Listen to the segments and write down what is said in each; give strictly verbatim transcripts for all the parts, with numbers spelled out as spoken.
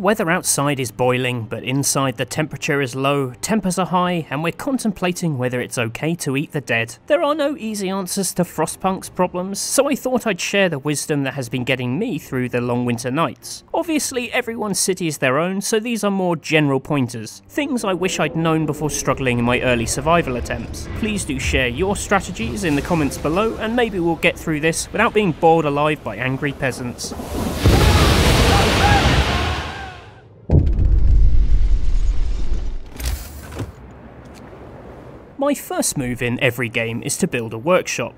weather outside is boiling, but inside the temperature is low, tempers are high, and we're contemplating whether it's okay to eat the dead. There are no easy answers to Frostpunk's problems, so I thought I'd share the wisdom that has been getting me through the long winter nights. Obviously, everyone's city is their own, so these are more general pointers, things I wish I'd known before struggling in my early survival attempts. Please do share your strategies in the comments below, and maybe we'll get through this without being bored alive by angry peasants. My first move in every game is to build a workshop.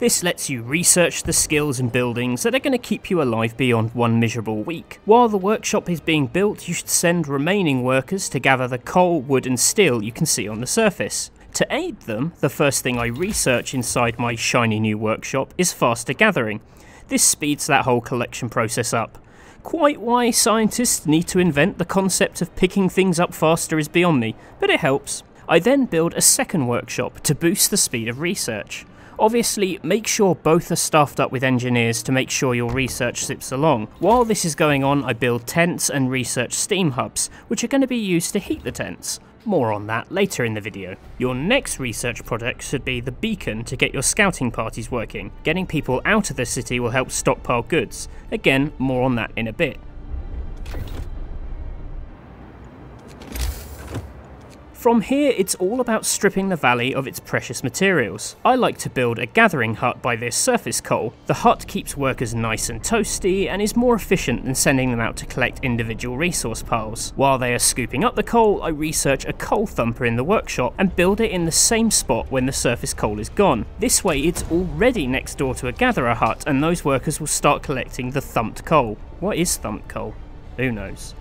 This lets you research the skills and buildings that are going to keep you alive beyond one miserable week. While the workshop is being built, you should send remaining workers to gather the coal, wood and steel you can see on the surface. To aid them, the first thing I research inside my shiny new workshop is faster gathering. This speeds that whole collection process up. Quite why scientists need to invent the concept of picking things up faster is beyond me, but it helps. I then build a second workshop to boost the speed of research. Obviously, make sure both are staffed up with engineers to make sure your research zips along. While this is going on, I build tents and research steam hubs, which are going to be used to heat the tents. More on that later in the video. Your next research project should be the beacon to get your scouting parties working. Getting people out of the city will help stockpile goods. Again, more on that in a bit. From here, it's all about stripping the valley of its precious materials. I like to build a gathering hut by this surface coal. The hut keeps workers nice and toasty and is more efficient than sending them out to collect individual resource piles. While they are scooping up the coal, I research a coal thumper in the workshop and build it in the same spot when the surface coal is gone. This way, it's already next door to a gatherer hut and those workers will start collecting the thumped coal. What is thumped coal? Who knows?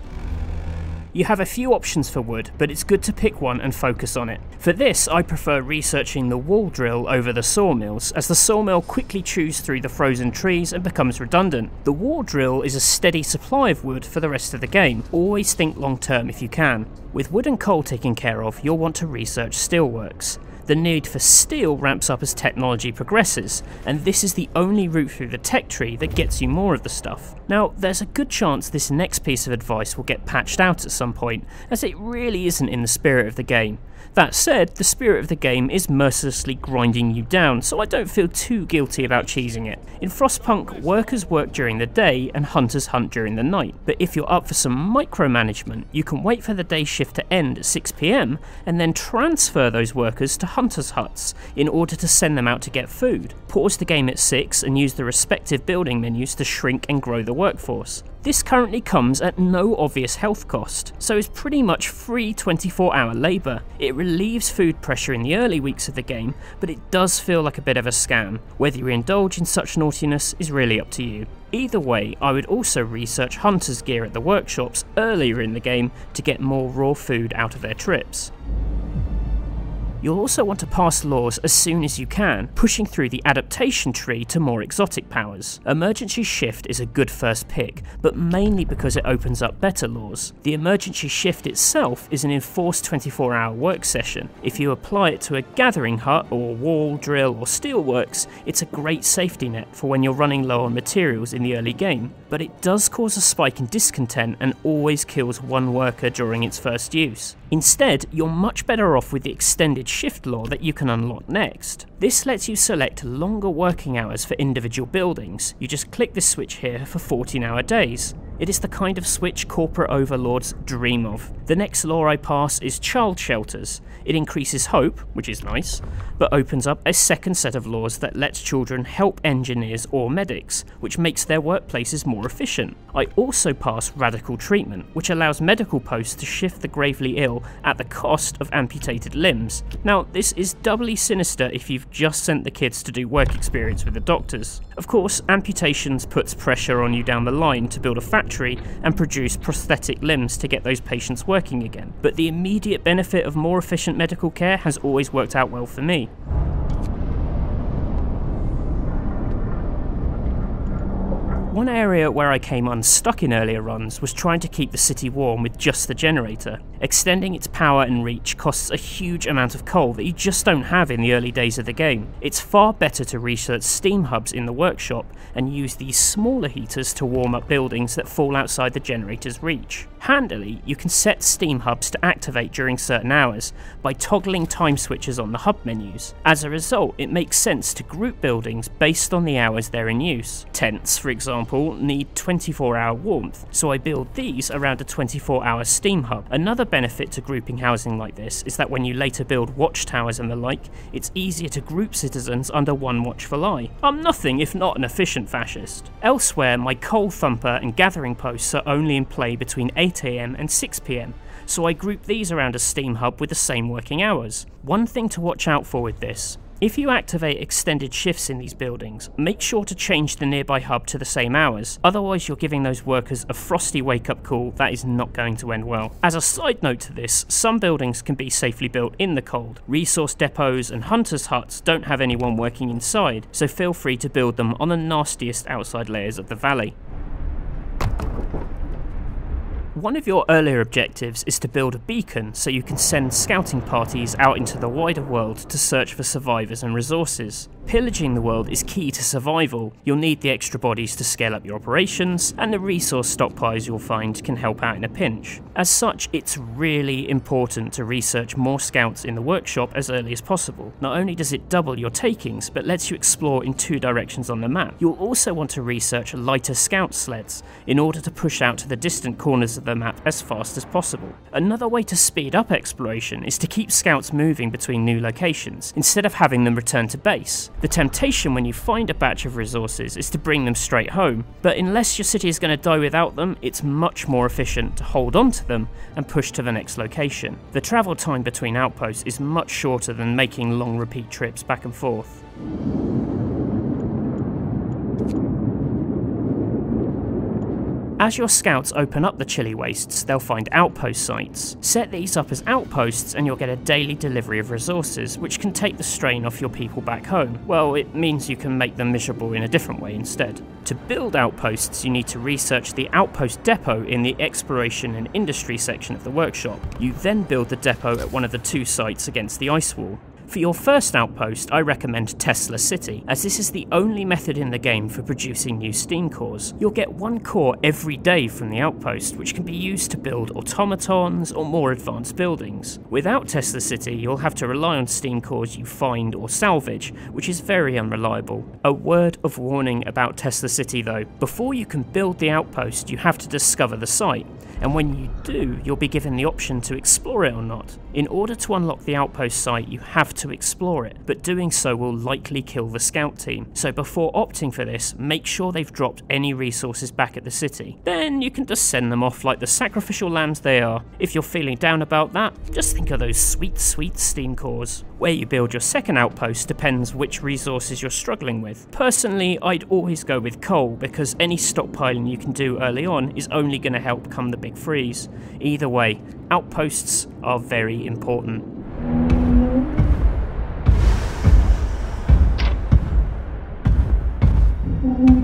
You have a few options for wood, but it's good to pick one and focus on it. For this, I prefer researching the wall drill over the sawmills, as the sawmill quickly chews through the frozen trees and becomes redundant. The wall drill is a steady supply of wood for the rest of the game. Always think long term if you can. With wood and coal taken care of, you'll want to research steelworks. The need for steel ramps up as technology progresses, and this is the only route through the tech tree that gets you more of the stuff. Now, there's a good chance this next piece of advice will get patched out at some point, as it really isn't in the spirit of the game. That said, the spirit of the game is mercilessly grinding you down, so I don't feel too guilty about cheesing it. In Frostpunk, workers work during the day and hunters hunt during the night, but if you're up for some micromanagement, you can wait for the day shift to end at six p m and then transfer those workers to hunters' huts in order to send them out to get food. Pause the game at six and use the respective building menus to shrink and grow the workforce. This currently comes at no obvious health cost, so is pretty much free twenty-four hour labour. It relieves food pressure in the early weeks of the game, but it does feel like a bit of a scam. Whether you indulge in such naughtiness is really up to you. Either way, I would also research hunters' gear at the workshops earlier in the game to get more raw food out of their trips. You'll also want to pass laws as soon as you can, pushing through the adaptation tree to more exotic powers. Emergency shift is a good first pick, but mainly because it opens up better laws. The emergency shift itself is an enforced twenty-four hour work session. If you apply it to a gathering hut or wall, drill or steelworks, it's a great safety net for when you're running low on materials in the early game, but it does cause a spike in discontent and always kills one worker during its first use. Instead, you're much better off with the extended shift law that you can unlock next. This lets you select longer working hours for individual buildings. You just click this switch here for fourteen hour days. It is the kind of switch corporate overlords dream of. The next law I pass is child shelters. It increases hope, which is nice, but opens up a second set of laws that lets children help engineers or medics, which makes their workplaces more efficient. I also pass radical treatment, which allows medical posts to shift the gravely ill at the cost of amputated limbs. Now, this is doubly sinister if you've just sent the kids to do work experience with the doctors. Of course, amputations puts pressure on you down the line to build a factory and produce prosthetic limbs to get those patients working again. But the immediate benefit of more efficient medical care has always worked out well for me. One area where I came unstuck in earlier runs was trying to keep the city warm with just the generator. Extending its power and reach costs a huge amount of coal that you just don't have in the early days of the game. It's far better to research steam hubs in the workshop and use these smaller heaters to warm up buildings that fall outside the generator's reach. Handily, you can set steam hubs to activate during certain hours by toggling time switches on the hub menus. As a result, it makes sense to group buildings based on the hours they're in use. Tents, for example, need twenty-four hour warmth, so I build these around a twenty-four hour steam hub. Another benefit to grouping housing like this is that when you later build watchtowers and the like, it's easier to group citizens under one watchful eye. I'm nothing if not an efficient fascist. Elsewhere, my coal thumper and gathering posts are only in play between eight a m and six p m, so I group these around a steam hub with the same working hours. One thing to watch out for with this: if you activate extended shifts in these buildings, make sure to change the nearby hub to the same hours, otherwise you're giving those workers a frosty wake-up call that is not going to end well. As a side note to this, some buildings can be safely built in the cold. Resource depots and hunters' huts don't have anyone working inside, so feel free to build them on the nastiest outside layers of the valley. One of your earlier objectives is to build a beacon so you can send scouting parties out into the wider world to search for survivors and resources. Pillaging the world is key to survival. You'll need the extra bodies to scale up your operations, and the resource stockpiles you'll find can help out in a pinch. As such, it's really important to research more scouts in the workshop as early as possible. Not only does it double your takings, but lets you explore in two directions on the map. You'll also want to research lighter scout sleds in order to push out to the distant corners of the map as fast as possible. Another way to speed up exploration is to keep scouts moving between new locations, instead of having them return to base. The temptation when you find a batch of resources is to bring them straight home, but unless your city is going to die without them, it's much more efficient to hold on to them and push to the next location. The travel time between outposts is much shorter than making long repeat trips back and forth. As your scouts open up the chilly wastes, they'll find outpost sites. Set these up as outposts and you'll get a daily delivery of resources, which can take the strain off your people back home. Well, it means you can make them miserable in a different way instead. To build outposts, you need to research the outpost depot in the exploration and industry section of the workshop. You then build the depot at one of the two sites against the ice wall. For your first outpost, I recommend Tesla City, as this is the only method in the game for producing new steam cores. You'll get one core every day from the outpost, which can be used to build automatons or more advanced buildings. Without Tesla City, you'll have to rely on steam cores you find or salvage, which is very unreliable. A word of warning about Tesla City though: before you can build the outpost, you have to discover the site, and when you do, you'll be given the option to explore it or not. In order to unlock the outpost site, you have to explore it, but doing so will likely kill the scout team, so before opting for this, make sure they've dropped any resources back at the city. Then you can just send them off like the sacrificial lambs they are. If you're feeling down about that, just think of those sweet, sweet steam cores. Where you build your second outpost depends which resources you're struggling with. Personally, I'd always go with coal, because any stockpiling you can do early on is only going to help come the big freeze. Either way, outposts are very important.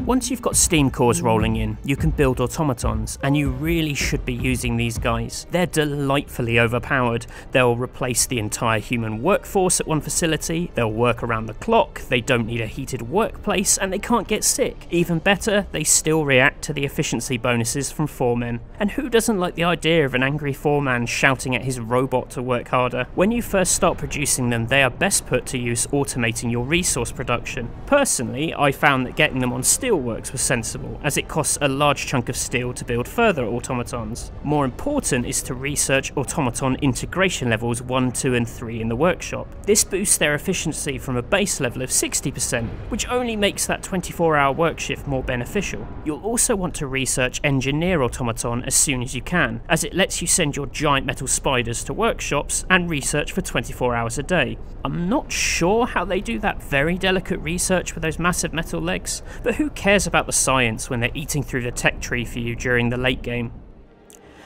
Once you've got steam cores rolling in, you can build automatons, and you really should be using these guys. They're delightfully overpowered. They'll replace the entire human workforce at one facility, they'll work around the clock, they don't need a heated workplace, and they can't get sick. Even better, they still react to the efficiency bonuses from foremen. And who doesn't like the idea of an angry foreman shouting at his robot to work harder? When you first start producing them, they are best put to use automating your resource production. Personally, I found that getting them on steel works was sensible, as it costs a large chunk of steel to build further automatons. More important is to research automaton integration levels one, two and three in the workshop. This boosts their efficiency from a base level of sixty percent, which only makes that twenty-four hour work shift more beneficial. You'll also want to research engineer automaton as soon as you can, as it lets you send your giant metal spiders to workshops and research for twenty-four hours a day. I'm not sure how they do that very delicate research with those massive metal legs, but who cares? cares about the science when they're eating through the tech tree for you during the late game.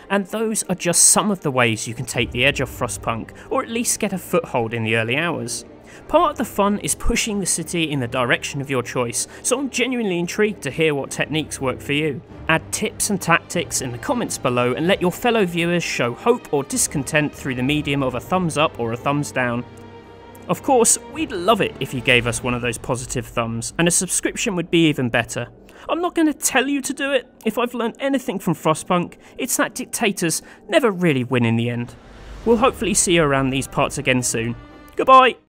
And those are just some of the ways you can take the edge off Frostpunk, or at least get a foothold in the early hours. Part of the fun is pushing the city in the direction of your choice, so I'm genuinely intrigued to hear what techniques work for you. Add tips and tactics in the comments below and let your fellow viewers show hope or discontent through the medium of a thumbs up or a thumbs down. Of course, we'd love it if you gave us one of those positive thumbs, and a subscription would be even better. I'm not going to tell you to do it. If I've learned anything from Frostpunk, it's that dictators never really win in the end. We'll hopefully see you around these parts again soon. Goodbye!